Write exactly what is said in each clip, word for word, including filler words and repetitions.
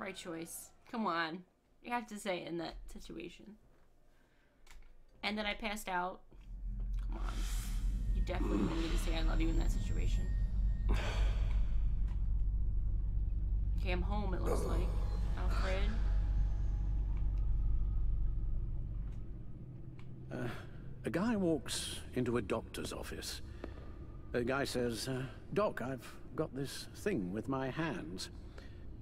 Right choice. Come on. You have to say it in that situation. And then I passed out. Come on. You definitely didn't need to say I love you in that situation. Okay, I'm home, it looks like. Alfred. Uh, a guy walks into a doctor's office. The guy says, uh, Doc, I've got this thing with my hands.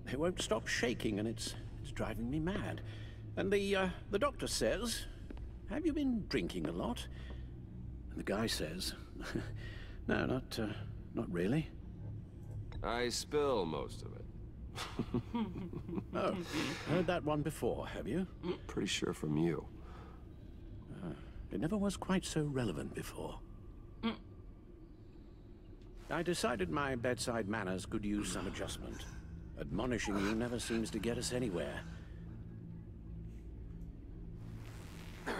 They won't stop shaking and it's, it's driving me mad. And the, uh, the doctor says, have you been drinking a lot? And the guy says, no, not, uh, not really. I spill most of it. Oh, heard that one before, have you? Pretty sure from you. Uh, it never was quite so relevant before. Mm. I decided my bedside manners could use some adjustment. Admonishing you never seems to get us anywhere. Oh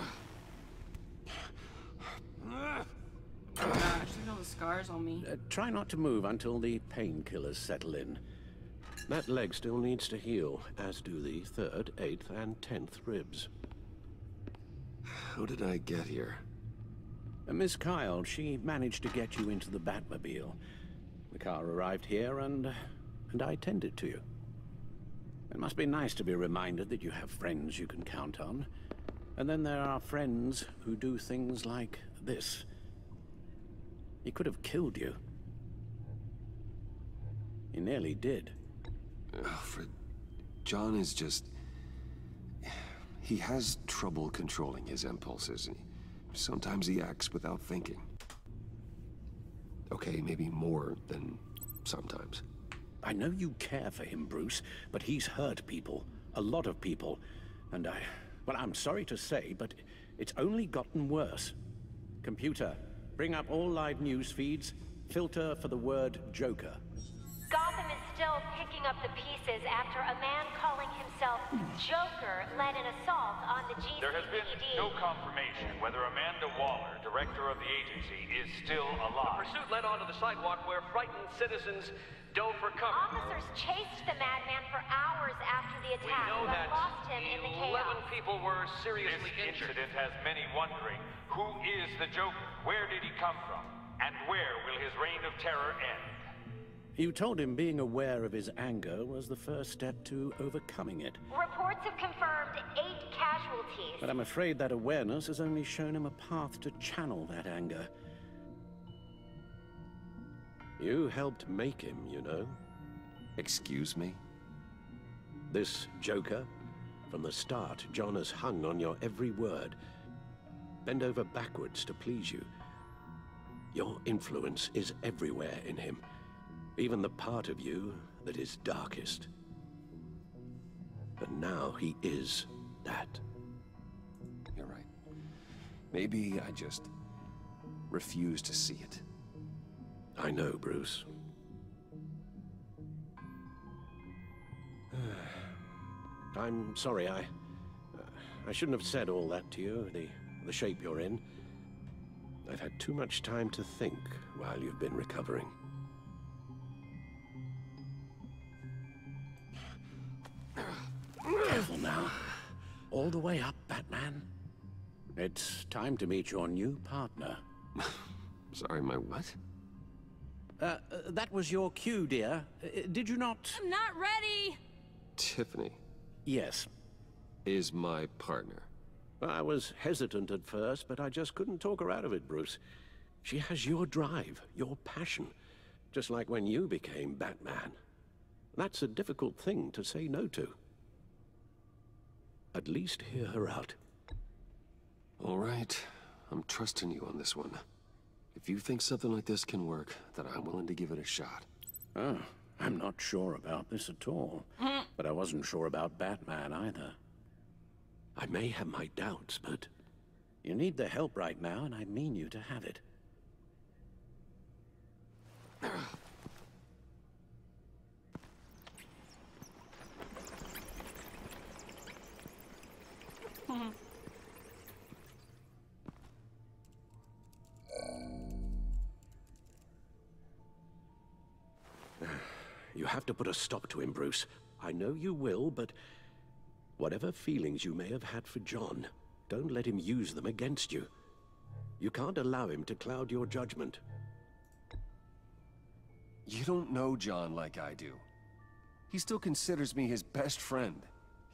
gosh, look at all the scars on me. Uh, try not to move until the painkillers settle in. That leg still needs to heal, as do the third, eighth, and tenth ribs. How did I get here? Uh, Miss Kyle, she managed to get you into the Batmobile. The car arrived here, and and I tended to you. It must be nice to be reminded that you have friends you can count on. And then there are friends who do things like this. He could have killed you. He nearly did. Alfred, John is just... he has trouble controlling his impulses, and sometimes he acts without thinking. Okay, maybe more than sometimes. I know you care for him, Bruce, but he's hurt people, a lot of people, and I... well, I'm sorry to say, but it's only gotten worse. Computer, bring up all live news feeds, filter for the word Joker. Gotham is still picking up the pieces after a man calling himself Joker led an assault on the G C P D. There has been no confirmation whether Amanda Waller, director of the agency, is still alive. The pursuit led onto the sidewalk where frightened citizens dove for cover. Officers chased the madman for hours after the attack, we know that but lost him in the chaos. eleven people were seriously injured. This incident has many wondering, who is the Joker? Where did he come from? And where will his reign of terror end? You told him being aware of his anger was the first step to overcoming it. Reports have confirmed eight casualties. But I'm afraid that awareness has only shown him a path to channel that anger. You helped make him, you know. Excuse me? This Joker? From the start, John has hung on your every word. Bend over backwards to please you. Your influence is everywhere in him. Even the part of you that is darkest. But now he is that. You're right. Maybe I just refuse to see it. I know, Bruce. I'm sorry, I... Uh, I shouldn't have said all that to you, the, the shape you're in. I've had too much time to think while you've been recovering. Careful now. All the way up, Batman. It's time to meet your new partner. Sorry, my what? Uh, uh, that was your cue, dear. Uh, did you not... I'm not ready! Tiffany. Yes. Is my partner. I was hesitant at first, but I just couldn't talk her out of it, Bruce. She has your drive, your passion. Just like when you became Batman. That's a difficult thing to say no to. At least hear her out. All right. I'm trusting you on this one. If you think something like this can work, then I'm willing to give it a shot. Oh, I'm not sure about this at all. But I wasn't sure about Batman either. I may have my doubts, but... you need the help right now, and I mean you to have it. You have to put a stop to him, Bruce. I know you will, but whatever feelings you may have had for John, don't let him use them against you. You can't allow him to cloud your judgment. You don't know John like I do. He still considers me his best friend.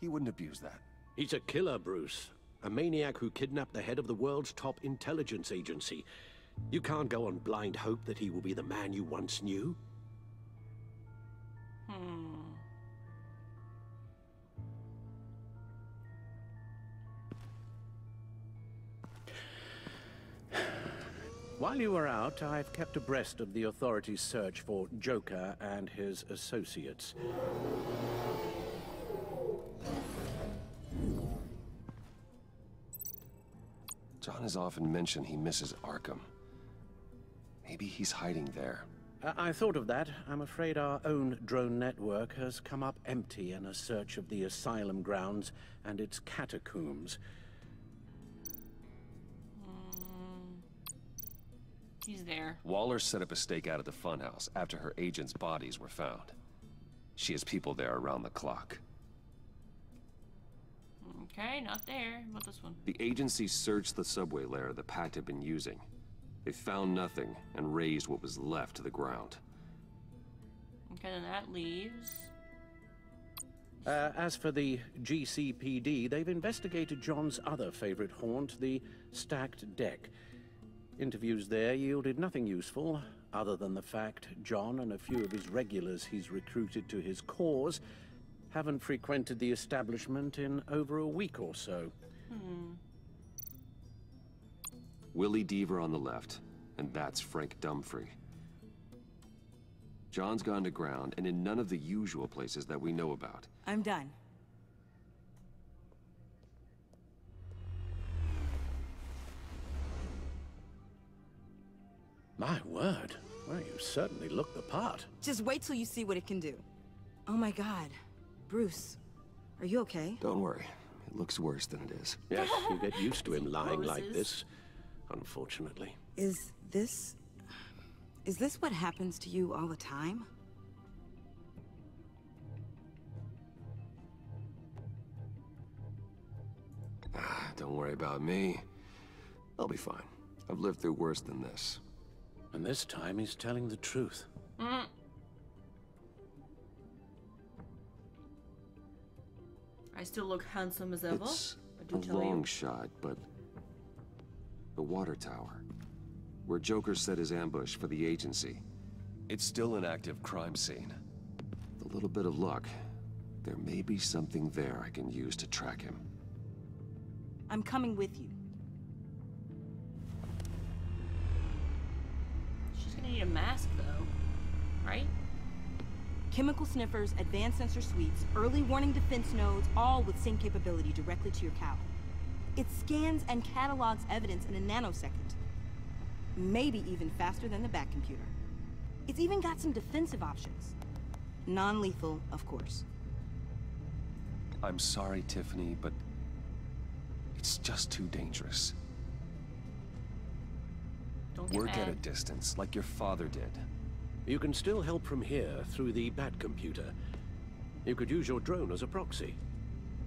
He wouldn't abuse that. He's a killer, Bruce. A maniac who kidnapped the head of the world's top intelligence agency. You can't go on blind hope that he will be the man you once knew. Hmm. While you were out, I've kept abreast of the authorities' search for Joker and his associates. John has often mentioned he misses Arkham. Maybe he's hiding there. I, I thought of that. I'm afraid our own drone network has come up empty in a search of the asylum grounds and its catacombs. Mm. He's there. Waller set up a stakeout at the funhouse after her agents' bodies were found. She has people there around the clock. Okay, not there. How about this one? The agency searched the subway layer the Pact had been using. They found nothing and razed what was left to the ground. Okay, then that leaves... Uh, as for the G C P D, they've investigated John's other favorite haunt, the Stacked Deck. Interviews there yielded nothing useful, other than the fact John and a few of his regulars he's recruited to his cause haven't frequented the establishment in over a week or so. Hmm. Willie Deaver on the left, and that's Frank Dumfrey. John's gone to ground and in none of the usual places that we know about. I'm done. My word. Well, you certainly look the part. Just wait till you see what it can do. Oh my God. Bruce, are you okay? Don't worry. It looks worse than it is. Yes, you get used to him lying like this, unfortunately. Is this... is this what happens to you all the time? Ah, don't worry about me. I'll be fine. I've lived through worse than this. And this time he's telling the truth. Mm. I still look handsome as ever. It's a long shot, but the water tower, where Joker set his ambush for the agency, it's still an active crime scene. With a little bit of luck, there may be something there I can use to track him. I'm coming with you. She's gonna need a mask, though, right? Chemical sniffers, advanced sensor suites, early warning defense nodes, all with sync capability directly to your cowl. It scans and catalogs evidence in a nanosecond. Maybe even faster than the Batcomputer. It's even got some defensive options. Non-lethal, of course. I'm sorry, Tiffany, but it's just too dangerous. Don't get mad. Work at a distance, like your father did. You can still help from here through the Batcomputer. You could use your drone as a proxy.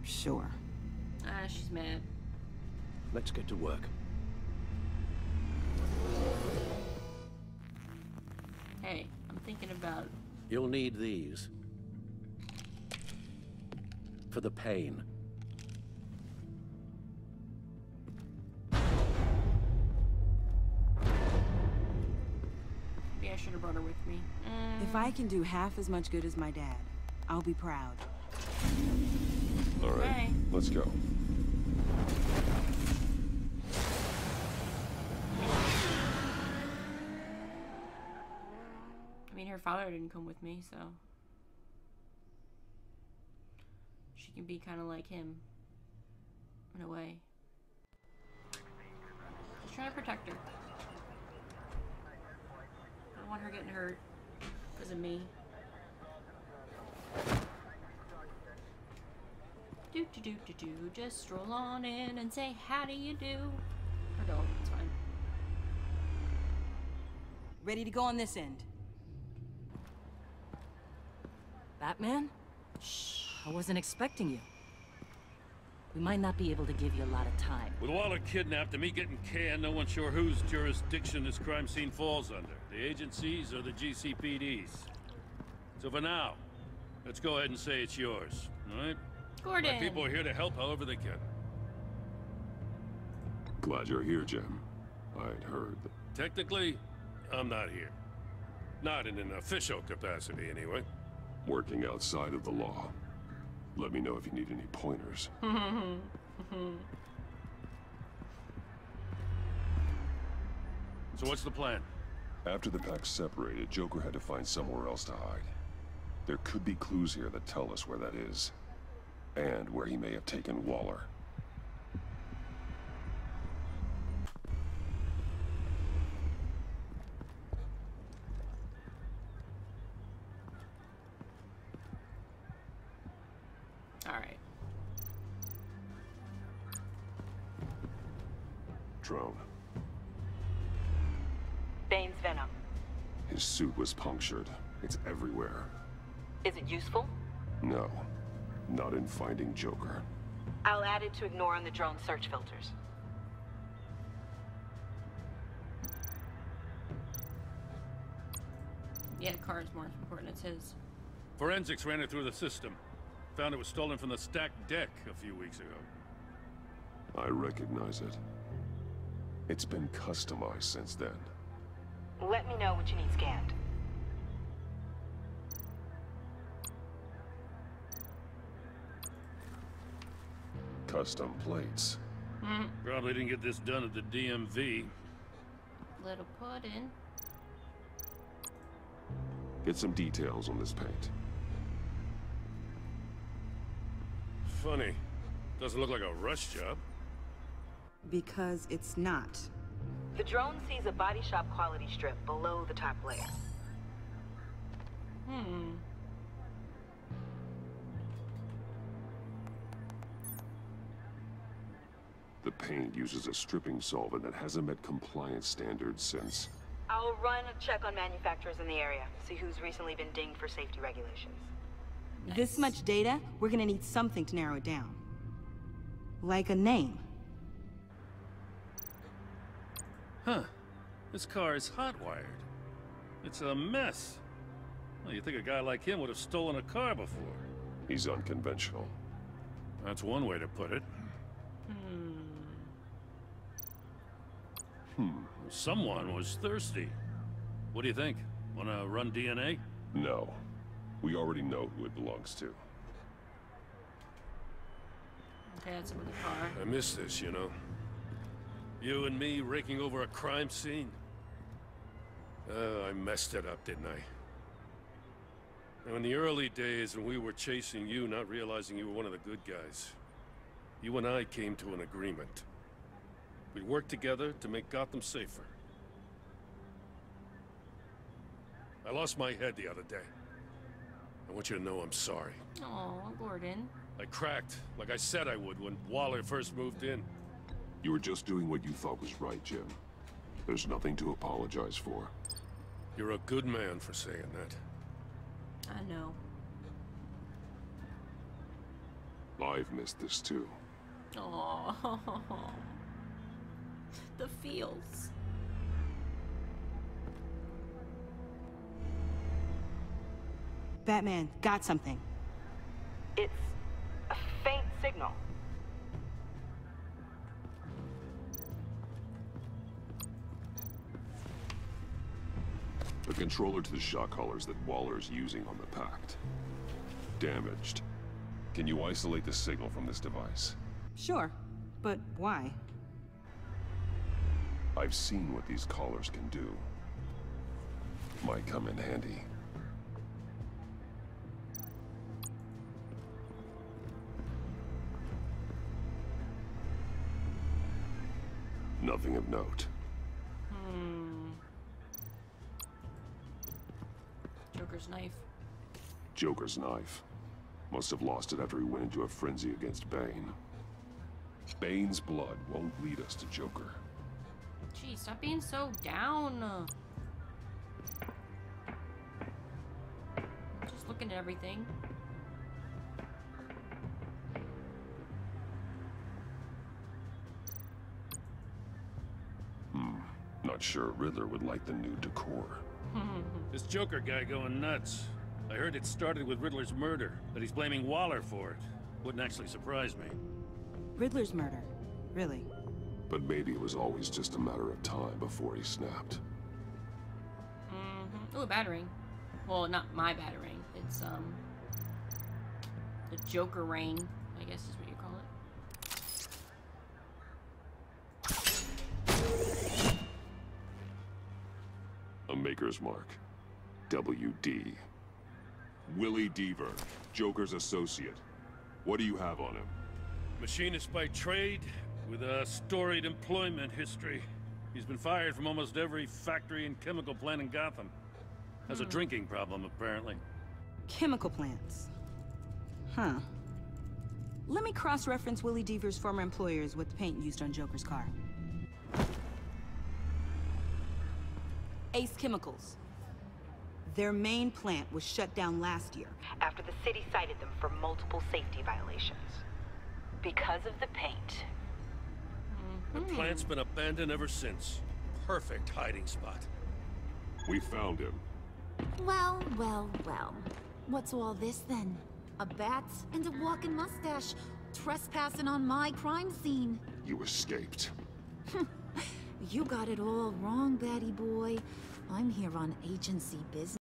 Sure. Ah, she's mad. Let's get to work. Hey, I'm thinking about it. You'll need these. For the pain. With me. Mm. If I can do half as much good as my dad, I'll be proud. All right, okay. Let's go. I mean, her father didn't come with me, so she can be kind of like him in a way. Just trying to protect her. I don't want her getting hurt because of me. Do do do do do. Just stroll on in and say, "How do you do?" Or don't. It's fine. Ready to go on this end. Batman? I wasn't expecting you. We might not be able to give you a lot of time. With Waller kidnapped and me getting canned, no one's sure whose jurisdiction this crime scene falls under. The agencies or the G C P Ds. So for now, let's go ahead and say it's yours, all right? Gordon! My people are here to help however they can. Glad you're here, Jim. I'd heard that... Technically, I'm not here. Not in an official capacity, anyway. Working outside of the law. Let me know if you need any pointers. So what's the plan? After the Pact separated, Joker had to find somewhere else to hide. There could be clues here that tell us where that is. And where he may have taken Waller. Was punctured. It's everywhere. Is it useful? No. Not in finding Joker. I'll add it to ignore on the drone search filters. Yeah, the car's more important. It's his. Forensics ran it through the system. Found it was stolen from the Stacked Deck a few weeks ago. I recognize it. It's been customized since then. Let me know what you need scanned. Custom plates. Mm. Probably didn't get this done at the D M V. Little pudding. Get some details on this paint. Funny. Doesn't look like a rush job. Because it's not. The drone sees a body shop quality strip below the top layer. Hmm. The paint uses a stripping solvent that hasn't met compliance standards since. I'll run a check on manufacturers in the area, see who's recently been dinged for safety regulations. Nice. This much data, we're gonna need something to narrow it down. Like a name. Huh. This car is hotwired. It's a mess. Well, you'd think a guy like him would have stolen a car before. He's unconventional. That's one way to put it. Hmm. Hmm. Someone was thirsty. What do you think? Wanna run D N A? No. We already know who it belongs to. Okay, that's another car. I miss this, you know. You and me raking over a crime scene. Uh, I messed it up, didn't I? Now, in the early days when we were chasing you, not realizing you were one of the good guys, you and I came to an agreement. We'd work together to make Gotham safer. I lost my head the other day. I want you to know I'm sorry. Aw, Gordon. I cracked, like I said I would when Waller first moved in. You were just doing what you thought was right, Jim. There's nothing to apologize for. You're a good man for saying that. I know. I've missed this too. Oh, the feels. Batman, got something. It's a faint signal. The controller to the shock collars that Waller's using on the Pact. Damaged. Can you isolate the signal from this device? Sure, but why? I've seen what these collars can do. Might come in handy. Nothing of note. Joker's knife. Joker's knife. Must have lost it after he went into a frenzy against Bane. Bane's blood won't lead us to Joker. Geez, stop being so down. Just looking at everything. not sure Riddler would like the new decor. This Joker guy going nuts. I heard it started with Riddler's murder, but he's blaming Waller for it. Wouldn't actually surprise me. Riddler's murder? Really? But maybe it was always just a matter of time before he snapped. Mm-hmm. Ooh, a battering. Well, not my battering. It's, um... the Joker rain, I guess is what you call it. A maker's mark. W D. Willie Deaver, Joker's associate. What do you have on him? Machinist by trade, with a storied employment history. He's been fired from almost every factory and chemical plant in Gotham. Has hmm. a drinking problem, apparently. Chemical plants. Huh. Let me cross-reference Willie Deaver's former employers with the paint used on Joker's car. Ace Chemicals. Their main plant was shut down last year after the city cited them for multiple safety violations. Because of the paint. Mm-hmm. The plant's been abandoned ever since. Perfect hiding spot. We found him. Well, well, well. What's all this then? A bat and a walking mustache trespassing on my crime scene. You escaped. You got it all wrong, Batty boy. I'm here on agency business.